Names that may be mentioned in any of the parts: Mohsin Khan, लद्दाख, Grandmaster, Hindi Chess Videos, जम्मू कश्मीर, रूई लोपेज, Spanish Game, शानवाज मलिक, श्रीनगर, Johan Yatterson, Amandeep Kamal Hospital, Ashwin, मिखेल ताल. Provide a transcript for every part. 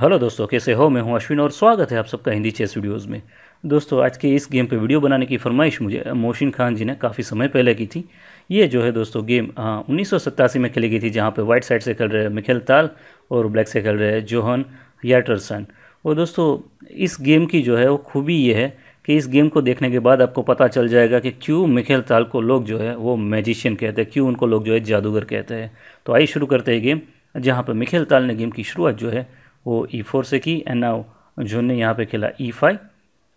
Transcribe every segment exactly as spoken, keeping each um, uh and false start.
Hello दोस्तों, कैसे हो। मैं हूं अश्विन और स्वागत है आप सबका हिंदी चेस वीडियोस में। दोस्तों, आज के इस गेम पे वीडियो बनाने की फरमाइश मुझे मोहसिन खान जी ने काफ़ी समय पहले की थी। ये जो है दोस्तों गेम उन्नीस सौ सत्तासी में खेली गई थी, जहां पे वाइट साइड से खेल रहे हैं मिखेल ताल और ब्लैक से खेल रहे हैं जोहन याटरसन। और दोस्तों इस गेम की जो है वो खूबी ये है कि इस गेम को देखने के बाद आपको पता चल जाएगा कि क्यों मिखेल ताल को लोग जो है वो मैजिशियन कहते हैं, क्यों उनको लोग जो है जादूगर कहते हैं। तो आइए शुरू करते हैं गेम, जहाँ पर मिखेल ताल ने गेम की शुरुआत जो है वो ई फोर से की। एंड नाउ जोन ने यहाँ पे खेला E five,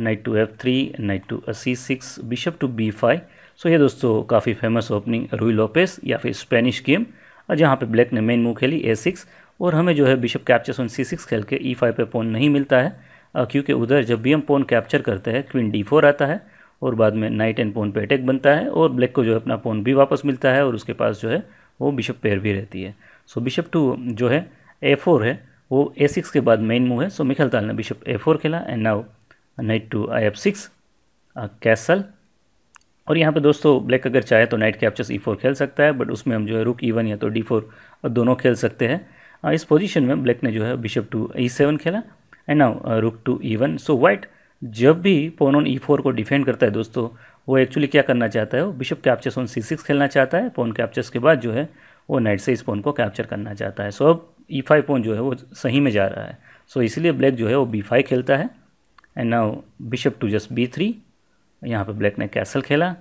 knight to F three, knight to C six, bishop to B five. So ये दोस्तों काफ़ी फेमस ओपनिंग रूई लोपेज या फिर स्पेनिश गेम, जहाँ पे ब्लैक ने मेन मूव खेली ए सिक्स। और हमें जो है bishop captures on C six खेल के ई फाइव पे पोन नहीं मिलता है, क्योंकि उधर जब भी हम पोन कैप्चर करते हैं क्वीन डी फोर आता है और बाद में नाइट एंड पोन पे अटैक बनता है और ब्लैक को जो है अपना पोन भी वापस मिलता है और उसके पास जो है वो बिशप पेयर भी रहती है। सो बिशप टू जो है ए फोर है वो ए सिक्स के बाद मेन मूव है। सो मिखेल ताल ने बिशप ए फोर खेला। And now knight to I F six castle. और यहाँ पे दोस्तों ब्लैक अगर चाहे तो नाइट कैप्चर्स ई फोर खेल सकता है, बट उसमें हम जो है रुक ई वन या तो डी फोर दोनों खेल सकते हैं। इस पोजीशन में ब्लैक ने जो है बिशप टू ई सेवन खेला। And now rook to E one. So white जब भी पोन ऑन ई फोर को डिफेंड करता है दोस्तों, वो एक्चुअली क्या करना चाहता है, वो bishop captures on C six खेलना चाहता है। पोन कैप्चर्स के बाद जो है वो नाइट से इस पोन को कैप्चर करना चाहता है। सो अब ई फाइव पोन जो है वो सही में जा रहा है। सो so, इसलिए ब्लैक जो है वो बी फाइव खेलता है। And now bishop to just B three, यहाँ पर ब्लैक ने कैसल खेला।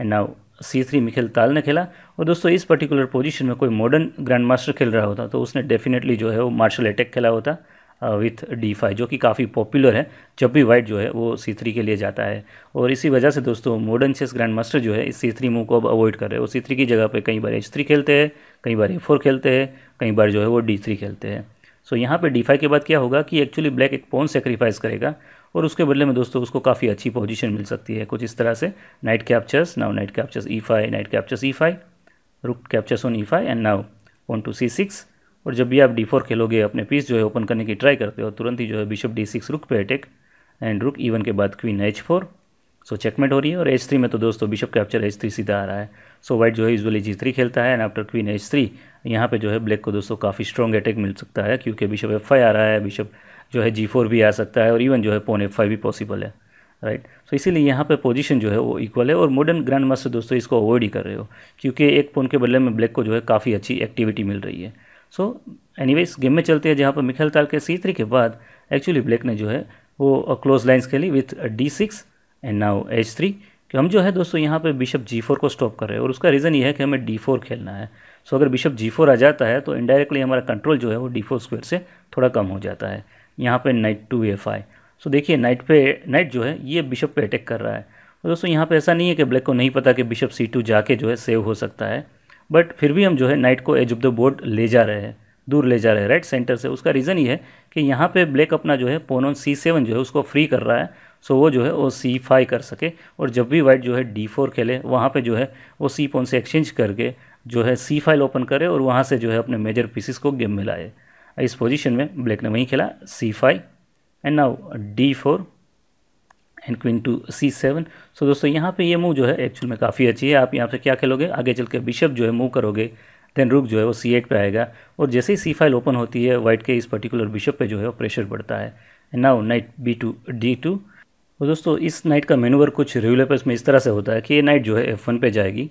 And now C three मिखेल ताल ने खेला। और दोस्तों इस पर्टिकुलर पोजीशन में कोई मॉडर्न ग्रैंड मास्टर खेल रहा होता तो उसने डेफिनेटली जो है वो मार्शल अटैक खेला होता विथ डी फाइव, जो कि काफ़ी पॉपुलर है जब भी वाइट जो है वो सी थ्री के लिए जाता है। और इसी वजह से दोस्तों मॉडर्न चेस ग्रैंड मास्टर जो है इस सी थ्री मूव को अब अवॉइड कर रहे हैं। वो सी थ्री की जगह पे कई बार एच थ्री खेलते हैं, कई बार ए फोर खेलते हैं, कई बार जो है वो डी थ्री खेलते हैं। सो यहाँ पे डी फाइव के बाद क्या होगा कि एक्चुअली ब्लैक एक पॉन सेक्रीफाइस करेगा और उसके बदले में दोस्तों उसको काफ़ी अच्छी पोजिशन मिल सकती है। कुछ इस तरह से knight captures, now knight captures E five, knight captures E five, rook captures on E five. And now on to C six. और जब भी आप डी फोर खेलोगे अपने पीस जो है ओपन करने की ट्राई करते हो, तुरंत ही जो है बिशप डी सिक्स रुक पे अटैक एंड रुक ई वन के बाद queen H four. So checkmate हो रही है। और एच थ्री में तो दोस्तों बिशप कैप्चर एच थ्री सीधा आ रहा है। सो so, वाइट जो है यूजुअली जी थ्री खेलता है। And after queen H three यहाँ पे जो है ब्लैक को दोस्तों काफ़ी स्ट्रॉन्ग अटैक मिल सकता है, क्योंकि बिशप एफ फाइव आ रहा है, बिशप जो है जी फोर भी आ सकता है और इवन जो है पोन एफ फाइव भी पॉसिबल है, राइट right. सो so, इसीलिए यहाँ पे पोजीशन जो है वो इक्वल है। और मॉडर्न ग्रैंड मास्टर दोस्तों इसको अवॉइड ही कर रहे हो, क्योंकि एक पोन के बदले में ब्लैक को जो है काफ़ी अच्छी एक्टिविटी मिल रही है। सो एनीवेज गेम में चलते हैं, जहाँ पर मिखेल ताल के सी थ्री के बाद एक्चुअली ब्लैक ने जो है वो क्लोज लाइंस खेली with D six. And now H three. कि हम जो है दोस्तों यहाँ पे बिशप जी फोर को स्टॉप कर रहे हैं और उसका रीज़न ये है कि हमें डी फोर खेलना है। सो so, अगर बिशप जी फोर आ जाता है तो इनडायरेक्टली हमारा कंट्रोल जो है वो डी फोर स्क्वेयर से थोड़ा कम हो जाता है। यहाँ पे knight to A five. So देखिए नाइट पे नाइट जो है ये बिशप पे अटैक कर रहा है। तो दोस्तों यहाँ पे ऐसा नहीं है कि ब्लैक को नहीं पता कि बिशप सी टू जाके जो है सेव हो सकता है, बट फिर भी हम जो है नाइट को एज ऑफ द बोर्ड ले जा रहे हैं, दूर ले जा रहे हैं राइट सेंटर से। उसका रीज़न ये है कि यहाँ पे ब्लैक अपना जो है पोन ऑन सी सेवन जो है उसको फ्री कर रहा है। सो वो जो है वो सी फाइव कर सके और जब भी वाइट जो है डी फोर खेले वहाँ पे जो है वो सी पोन से एक्सचेंज करके जो है सी फाइल ओपन करे और वहाँ से जो है अपने मेजर पीसेस को गेम में लाए। इस पोजीशन में ब्लैक ने वहीं खेला C five. And now D four and queen to C seven. So दोस्तों यहाँ पे ये मूव जो है एक्चुअल में काफ़ी अच्छी है। आप यहाँ से क्या खेलोगे, आगे चल के बिशप जो है मूव करोगे, देन रुक जो है वो सी एट पर आएगा और जैसे ही सी फाइल ओपन होती है वाइट के इस पर्टिकुलर बिशप पे जो है वो प्रेशर बढ़ता है। And now knight B to D two. और दोस्तों इस नाइट का मैनूवर कुछ रूय लोपेज में इस तरह से होता है कि ये नाइट जो है एफ वन पे जाएगी,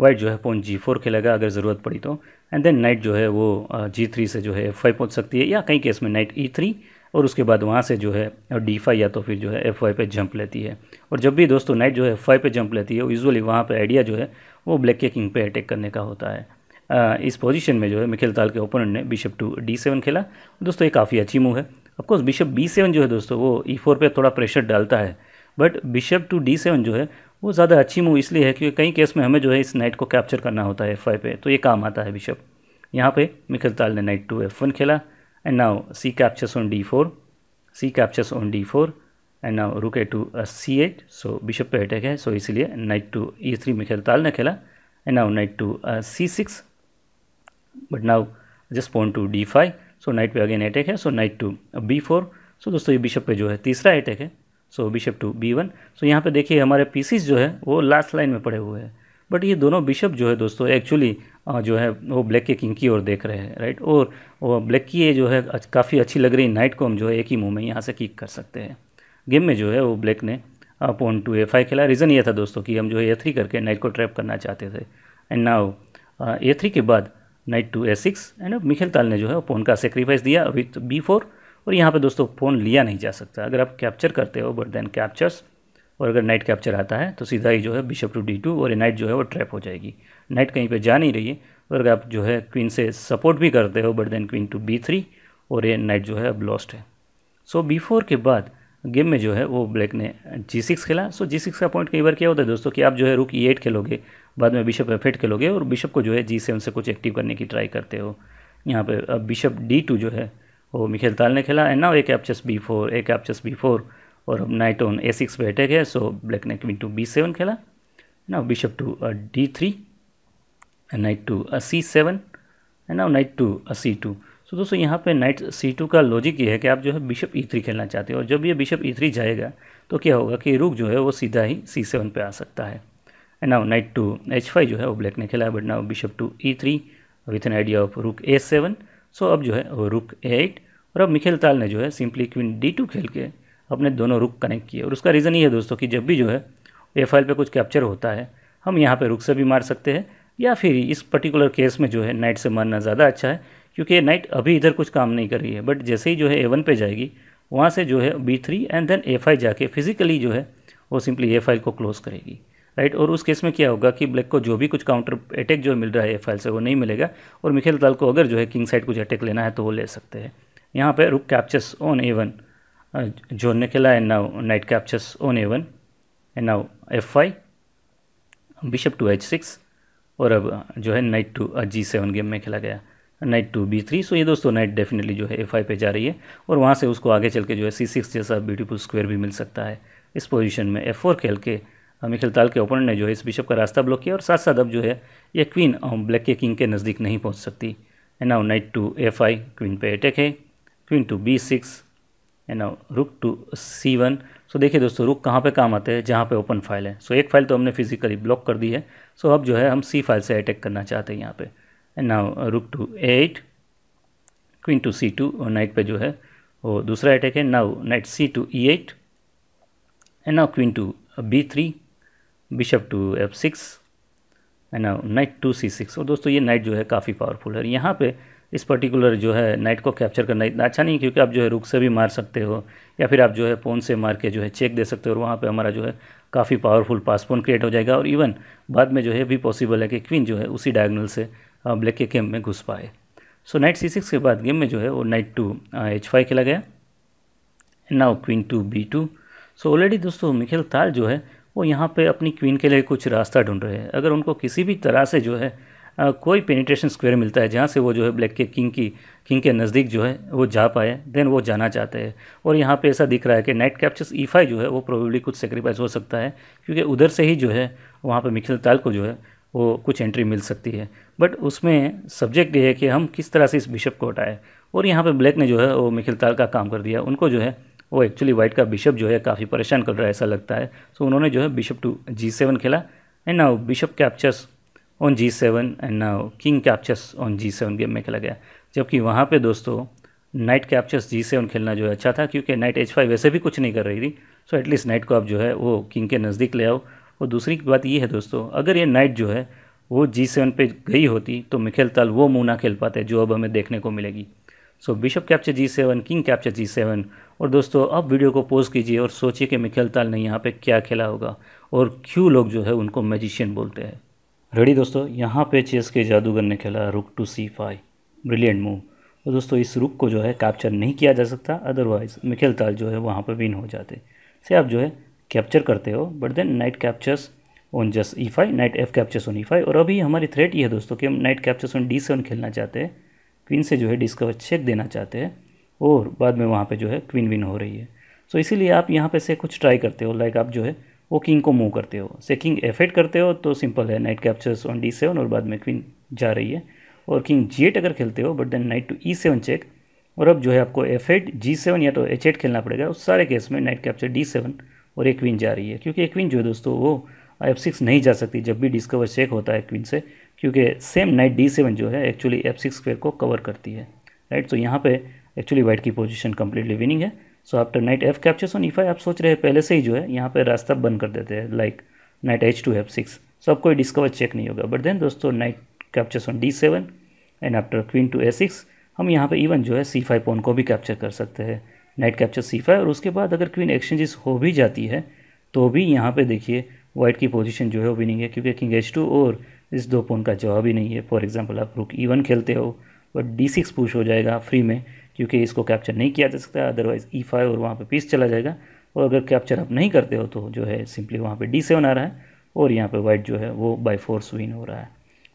वाइट जो है पॉन जी फोर खेलेगा अगर ज़रूरत पड़ी तो, एंड देन नाइट जो है वो जी थ्री से जो है एफ फाइव पहुँच सकती है या कई केस में नाइट ई थ्री और उसके बाद वहाँ से जो है डी फाइव या तो फिर जो है एफ फाइव पे जंप लेती है। और जब भी दोस्तों नाइट जो है एफ फाइव पे जंप लेती है यूजुअली वहाँ पे आइडिया जो है वो ब्लैक के किंग पे अटैक करने का होता है। आ, इस पोजीशन में जो है मिखेल ताल के ओपोनेंट ने बिशप टू डी सेवन खेला। दोस्तों ये काफ़ी अच्छी मूव है। ऑफकोर्स बिशप बी सेवन जो है दोस्तों वो ई फोर पर थोड़ा प्रेशर डालता है, but bishop to D seven जो है वो ज़्यादा अच्छी मूव इसलिए है क्योंकि कई केस में हमें जो है इस नाइट को कैप्चर करना होता है एफ फाइव पे, तो ये काम आता है बिशप। यहाँ पे मिखेल ताल ने नाइट टू एफ वन खेला। And now C captures on D four, C captures on D four. And now rook to C eight. So bishop पे अटैक है, सो इसलिए knight to E three मिखेल ताल ने खेला। And now knight to C six, but now just pawn to D five. So knight पे again attack है, so knight to B four. So दोस्तों ये bishop पे जो है तीसरा अटैक है। So bishop to B one. So यहाँ पे देखिए हमारे पीसीस जो है वो लास्ट लाइन में पड़े हुए हैं। बट ये दोनों बिशप जो है दोस्तों एक्चुअली जो है वो ब्लैक के किंग की ओर देख रहे हैं, राइट। और वो ब्लैक की ये जो है काफ़ी अच्छी लग रही नाइट को हम जो है एक ही मूव में यहाँ से किक कर सकते हैं। गेम में जो है वो ब्लैक ने पॉन टू ए फाइव खेला। रीज़न ये था दोस्तों कि हम जो है ए थ्री करके नाइट को ट्रैप करना चाहते थे। एंड नाउ ए थ्री के बाद knight to A six and अब मिखेल ताल ने जो है पॉन का सेक्रीफाइस दिया अभी तो बी फोर। और यहाँ पे दोस्तों पॉन लिया नहीं जा सकता अगर आप कैप्चर करते हो, बट देन कैप्चर्स और अगर नाइट कैप्चर आता है तो सीधा ही जो है बिशप टू डी टू और नाइट जो है वो ट्रैप हो जाएगी। नाइट कहीं पे जा नहीं रही है और अगर आप जो है क्वीन से सपोर्ट भी करते हो but then queen to B three और ये नाइट जो है अब लॉस्ट है। सो बी फोर के बाद गेम में जो है वो ब्लैक ने जी सिक्स खेला। सो जी सिक्स का पॉइंट कई बार क्या होता है दोस्तों कि आप जो है रुक ई एट खेलोगे, बाद में बिशप एफ एट खेलोगे और बिशप को जो है जी सेवन से कुछ एक्टिव करने की ट्राई करते हो। यहाँ पर अब बिशप डी टू जो है वो मिखेल ताल ने खेला। And now A captures B four, A captures B four और अब नाइट ऑन ए सिक्स पे अटैक है। सो ब्लैक ने क्वीन टू बी सेवन खेला। Now bishop to D three and knight to C seven and now knight to C two. So दोस्तों यहाँ पे knight C two का logic ये है कि आप जो है बिशप ई थ्री खेलना चाहते हो और जब ये बिशप ई थ्री जाएगा तो क्या होगा कि रुक जो है वो सीधा ही सी सेवन पे आ सकता है। And now knight to H five जो है वो ब्लैक ने खेला। But now bishop to E three with an idea of rook A seven. सो अब जो है वो रुक ए एट और अब मिखेल ताल ने जो है सिंपली क्वीन डी टू खेल के अपने दोनों रुक कनेक्ट किए। और उसका रीज़न ये है दोस्तों कि जब भी जो है ए फाइल पे कुछ कैप्चर होता है हम यहाँ पे रुक से भी मार सकते हैं या फिर इस पर्टिकुलर केस में जो है नाइट से मारना ज़्यादा अच्छा है क्योंकि नाइट अभी इधर कुछ काम नहीं कर रही है। बट जैसे ही जो है ए वन पे जाएगी वहाँ से जो है B three and then A five जाके फिजिकली जो है वो सिंपली ए फाइल को क्लोज करेगी, राइट। और उस केस में क्या होगा कि ब्लैक को जो भी कुछ काउंटर अटैक जो मिल रहा है ए फाइल से वो नहीं मिलेगा और मिखेल ताल को अगर जो है किंग साइड कुछ अटैक लेना है तो वो ले सकते हैं। यहाँ पर rook captures on A one जोन ने खेला। And now knight captures on A one and now F five bishop to H six और अब जो है knight to G seven game में खेला गया। Knight to B three. So ये दोस्तों नाइट डेफिनेटली जो है ए फाइव पे जा रही है और वहाँ से उसको आगे चल के जो है सी सिक्स जैसा ब्यूटीफुल स्क्वायर भी मिल सकता है। इस पोजीशन में एफ फोर खेल के मिखेल ताल के ओपोनेंट ने जो है इस बिशप का रास्ता ब्लॉक किया और साथ साथ अब जो है ये क्वीन ब्लैक के किंग के नज़दीक नहीं पहुँच सकती। And now knight to A five queen पे अटैक है, queen to B six and now rook to C one. So देखिए दोस्तों रुक कहाँ पे काम आते हैं, जहाँ पे ओपन फाइल है। सो so, एक फाइल तो हमने फिजिकली ब्लॉक कर दी है। सो so, अब जो है हम सी फाइल से अटैक करना चाहते हैं यहाँ पे। And now rook to A eight queen to C two और नाइट पे जो है वो दूसरा अटैक है। Now knight C two E eight and now queen to B three bishop to F six and now knight to C six. और दोस्तों ये नाइट जो है काफ़ी पावरफुल है। यहाँ पे इस पर्टिकुलर जो है नाइट को कैप्चर करना इतना अच्छा नहीं क्योंकि आप जो है रुक से भी मार सकते हो या फिर आप जो है पॉन से मार के जो है चेक दे सकते हो और वहाँ पे हमारा जो है काफ़ी पावरफुल पास पॉन क्रिएट हो जाएगा। और इवन बाद में जो है भी पॉसिबल है कि क्वीन जो है उसी डायगोनल से ब्लैक के गेम में घुस पाए। सो नाइट सी सिक्स के बाद गेम में जो है वो नाइट टू एच फाइव खेला गया। Now queen to B two. So already दोस्तों मिखेल ताल जो है वो यहाँ पर अपनी क्वीन के लिए कुछ रास्ता ढूंढ रहे हैं। अगर उनको किसी भी तरह से जो है Uh, कोई पेनिट्रेशन स्क्वायर मिलता है जहाँ से वो जो है ब्लैक के किंग की किंग के नज़दीक जो है वो जा पाए देन वो जाना चाहते हैं। और यहाँ पे ऐसा दिख रहा है कि नाइट कैप्चर्स ई फाइव जो है वो प्रोबेबली कुछ सेक्रीफाइस हो सकता है क्योंकि उधर से ही जो है वहाँ पे मिखेल ताल को जो है वो कुछ एंट्री मिल सकती है। बट उसमें सब्जेक्ट ये है कि हम किस तरह से इस बिशप को हटाएं। और यहाँ पर ब्लैक ने जो है वो मिखेल ताल का काम कर दिया। उनको जो है वो एक्चुअली वाइट का बिशप जो है काफ़ी परेशान कर रहा है ऐसा लगता है। सो उन्होंने जो है बिशप टू जी सेवन खेला and now bishop captures on G seven and now king captures on G seven game में खेला गया। जबकि वहाँ पे दोस्तों नाइट कैप्चर्स जी सेवन खेलना जो है अच्छा था क्योंकि नाइट एच फाइव वैसे भी कुछ नहीं कर रही थी। सो एटलीस्ट नाइट को आप जो है वो किंग के नज़दीक ले आओ। और दूसरी बात ये है दोस्तों, अगर ये नाइट जो है वो जी सेवन पे गई होती तो मिखेल ताल वो मुँह ना खेल पाते जो अब हमें देखने को मिलेगी। So bishop capture G seven, king capture G seven. और दोस्तों अब वीडियो को पॉज कीजिए और सोचिए कि मिखेल ताल ने यहाँ पर क्या खेला होगा और क्यों लोग जो है उनको मैजिशियन बोलते हैं। रेडी दोस्तों, यहाँ पे चेस के जादूगर ने खेला rook to C five, brilliant move. और दोस्तों इस रुक को जो है कैप्चर नहीं किया जा सकता, अदरवाइज मिखेल ताल जो है वहाँ पे विन हो जाते। से आप जो है कैप्चर करते हो but then knight captures on just E five, knight F captures on E five. और अभी हमारी थ्रेट ये है दोस्तों कि हम knight captures on D seven खेलना चाहते हैं, क्वीन से जो है डिस्कवर चेक देना चाहते हैं और बाद में वहाँ पर जो है क्वीन विन हो रही है। सो इसीलिए आप यहाँ पर से कुछ ट्राई करते हो, लाइक आप जो है वो किंग को मूव करते हो, से किंग एफ एट करते हो तो सिंपल है knight captures on D seven और बाद में क्वीन जा रही है। और किंग जी एट अगर खेलते हो but then knight to E seven check और अब जो है आपको एफ एट, जी सेवन या तो एच एट खेलना पड़ेगा। उस सारे केस में नाइट कैप्चर डी सेवन और एक क्वीन जा रही है क्योंकि एक क्वीन जो है दोस्तों वो एफ सिक्स नहीं जा सकती जब भी डिस्कवर चेक होता है क्वीन से, क्योंकि सेम नाइट डी सेवन जो है एक्चुअली एफ सिक्स स्क्वेयर को कवर करती है राइट। तो यहाँ पे एक्चुअली वाइट की पोजीशन कंप्लीटली विनिंग है। So after knight F captures on E five आप सोच रहे हैं पहले से ही जो है यहाँ पे रास्ता बंद कर देते हैं like knight H to F six, so अब कोई डिस्कवर चेक नहीं होगा। बट देन दोस्तों knight captures on D seven and after queen to A six हम यहाँ पे इवन जो है सी फाइव पॉन को भी कैप्चर कर सकते हैं, नाइट कैप्चर सी फाइव। और उसके बाद अगर क्वीन एक्सचेंजेस हो भी जाती है तो भी यहाँ पे देखिए वाइट की पोजीशन जो है वो विनिंग है, क्योंकि किंग एच टू और इस दो पॉन का जवाब ही नहीं है। फॉर एग्जांपल आप रुक ई वन खेलते हो बट डी सिक्स पुश हो जाएगा फ्री में, क्योंकि इसको कैप्चर नहीं किया जा सकता, अदरवाइज ई फाइव और वहाँ पे पीस चला जाएगा। और अगर कैप्चर आप नहीं करते हो तो जो है सिंपली वहाँ पे डी सेवन आ रहा है और यहाँ पे वाइट जो है वो बाई फोर्स विन हो रहा है।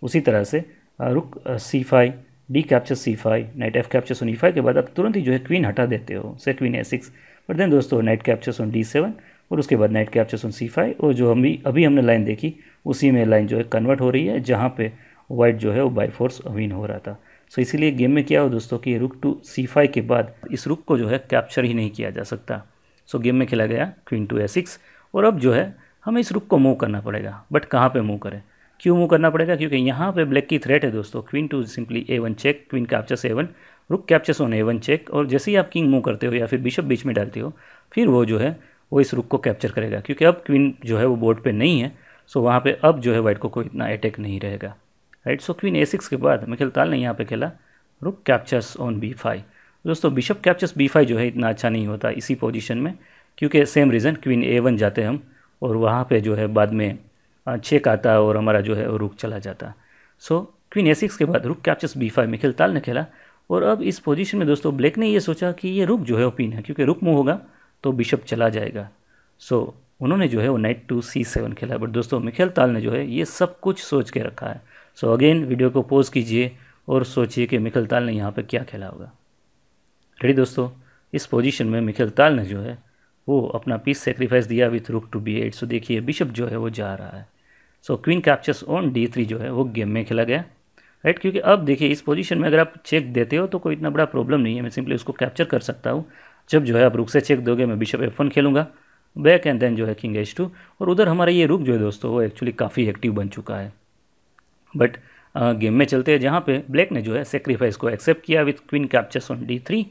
उसी तरह से rook C five, D capture C five, knight F captures on E five के बाद आप तुरंत ही जो है क्वीन हटा देते हो से queen A six. But then दोस्तों knight captures on D seven और उसके बाद knight captures on C five और जो हम भी अभी हमने लाइन देखी उसी में लाइन जो है कन्वर्ट हो रही है जहाँ पे वाइट जो है वो बाई फोर्स विन हो रहा था। सो इसीलिए गेम में क्या हो दोस्तों कि रुक टू सी फाइव के बाद इस रुक को जो है कैप्चर ही नहीं किया जा सकता। सो गेम में खेला गया क्वीन टू ए सिक्स और अब जो है हमें इस रुक को मूव करना पड़ेगा। बट कहाँ पर मूव करें, क्यों मूव करना पड़ेगा, क्योंकि यहाँ पे ब्लैक की थ्रेट है दोस्तों। Queen to simply A one check, queen captures A one, rook captures on A one check. और जैसे ही आप किंग मूव करते हो या फिर बिशप बीच में डालते हो फिर वो जो है वो इस रुक को कैप्चर करेगा, क्योंकि अब क्वीन जो है वो बोर्ड पे नहीं है। सो वहाँ पे अब जो है वाइट को कोई इतना अटैक नहीं रहेगा right. So queen A six के बाद मिखेल ताल ने यहाँ पे खेला rook captures on B five. दोस्तों बिशप कैप्चर्स बी फाइव जो है इतना अच्छा नहीं होता इसी पोजीशन में, क्योंकि same reason queen A one जाते हम और वहाँ पर जो है बाद में चेक आता और हमारा जो है रुक चला जाता। सो क्वीन ए सिक्स के बाद रुक captures B five मिखेल ताल ने खेला। और अब इस पोजीशन में दोस्तों ब्लैक ने ये सोचा कि ये रुक जो है ओपन है, क्योंकि रुक मूव होगा तो बिशप चला जाएगा। सो so, उन्होंने जो है वो नाइट टू सी सेवन खेला। बट दोस्तों मिखेल ताल ने जो है ये सब कुछ सोच के रखा है। सो so, अगेन वीडियो को पॉज कीजिए और सोचिए कि मिखेल ताल ने यहाँ पे क्या खेला होगा। रेडी दोस्तों, इस पोजीशन में मिखेल ताल ने जो है वो अपना पीस सेक्रीफाइस दिया with rook to B eight. So देखिए बिशप जो है वो जा रहा है। So queen captures on D three जो है वो गेम में खेला गया राइट, क्योंकि अब देखिए इस पोजीशन में अगर आप चेक देते हो तो कोई इतना बड़ा प्रॉब्लम नहीं है, मैं सिंपली उसको कैप्चर कर सकता हूँ। जब जो है आप रुक से चेक दोगे मैं बिशप एफ वन खेलूँगा बैक एंड देन जो है किंग एच टू। और उधर हमारा ये रुक जो है दोस्तों वो एक्चुअली काफ़ी एक्टिव बन चुका है। बट गेम में चलते हैं जहाँ पे ब्लैक ने जो है सेक्रीफाइस को एक्सेप्ट किया with queen captures on D three.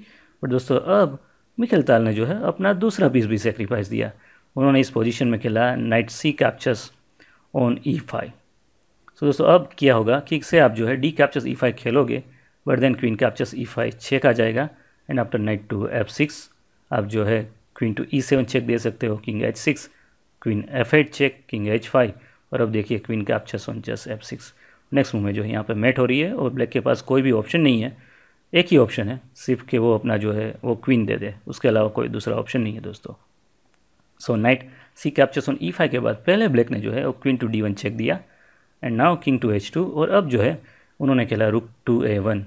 But दोस्तों अब मिखेल ताल ने जो है अपना दूसरा पीस भी सेक्रीफाइस दिया। उन्होंने इस पोजिशन में खेला knight C captures on E five. So दोस्तों अब क्या होगा कि इससे आप जो है डी कैप्चर्स ई फाइव खेलोगे but then queen captures E five check आ जाएगा। And after knight to F six आप जो है queen to E seven check दे सकते हो, king H six, queen F eight check, king H five. और अब देखिए queen captures on just F six next move में जो है यहाँ पे मेट हो रही है। और ब्लैक के पास कोई भी ऑप्शन नहीं है, एक ही ऑप्शन है सिर्फ कि वो अपना जो है वो क्वीन दे दे, उसके अलावा कोई दूसरा ऑप्शन नहीं है दोस्तों। So knight C captures on E five के बाद पहले ब्लैक ने जो है वो queen to D one check दिया and now king to H two. और अब जो है उन्होंने खेला रुक टू ए वन।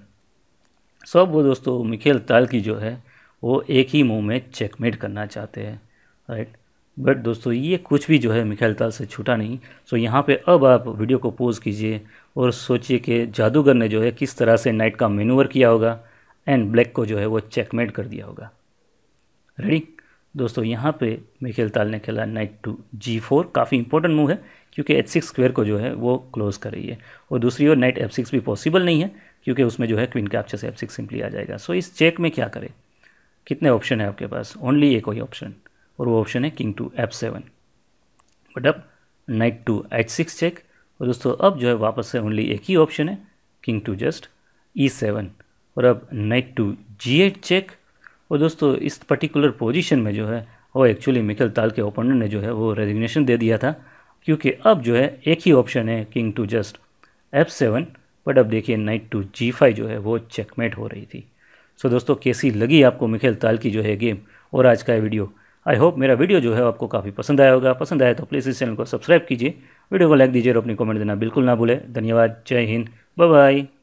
सो अब वो दोस्तों मिखेल ताल की जो है वो एक ही मूव में चेकमेट करना चाहते हैं राइट। बट दोस्तों ये कुछ भी जो है मिखेल ताल से छूटा नहीं। सो so, यहाँ पे अब आप वीडियो को पॉज कीजिए और सोचिए कि जादूगर ने जो है किस तरह से नाइट का मैन्यूवर किया होगा एंड ब्लैक को जो है वो चेकमेट कर दिया होगा। रेडी दोस्तों, यहाँ पे मिखेल ताल ने खेला नाइट टू जी फोर। काफ़ी इंपॉर्टेंट मूव है क्योंकि एच सिक्स स्क्वेयर को जो है वो क्लोज कर रही है। और दूसरी ओर नाइट एफ सिक्स भी पॉसिबल नहीं है क्योंकि उसमें जो है क्वीन कैप्चर से एफ सिक्स सिंपली आ जाएगा। सो so, इस चेक में क्या करें, कितने ऑप्शन है आपके पास, ओनली एक ही ऑप्शन और वो ऑप्शन है king to F seven. But अब knight to H six check और दोस्तों अब जो है वापस से ओनली एक ही ऑप्शन है king to just E seven. और अब knight to G eight check और दोस्तों इस पर्टिकुलर पोजीशन में जो है वो एक्चुअली मिखेल ताल के ओपोनेंट ने जो है वो रेजिग्नेशन दे दिया था, क्योंकि अब जो है एक ही ऑप्शन है king to just F seven. But अब देखिए नाइट टू जी फाइव जो है वो चेकमेट हो रही थी। सो so, दोस्तों कैसी लगी आपको मिखेल ताल की जो है गेम और आज का वीडियो। आई होप मेरा वीडियो जो है आपको काफ़ी पसंद आया होगा। पसंद आया तो प्लीज़ इस चैनल को सब्सक्राइब कीजिए, वीडियो को लाइक दीजिए और अपनी कमेंट देना बिल्कुल ना भूलें। धन्यवाद, जय हिंद, बाय बाय।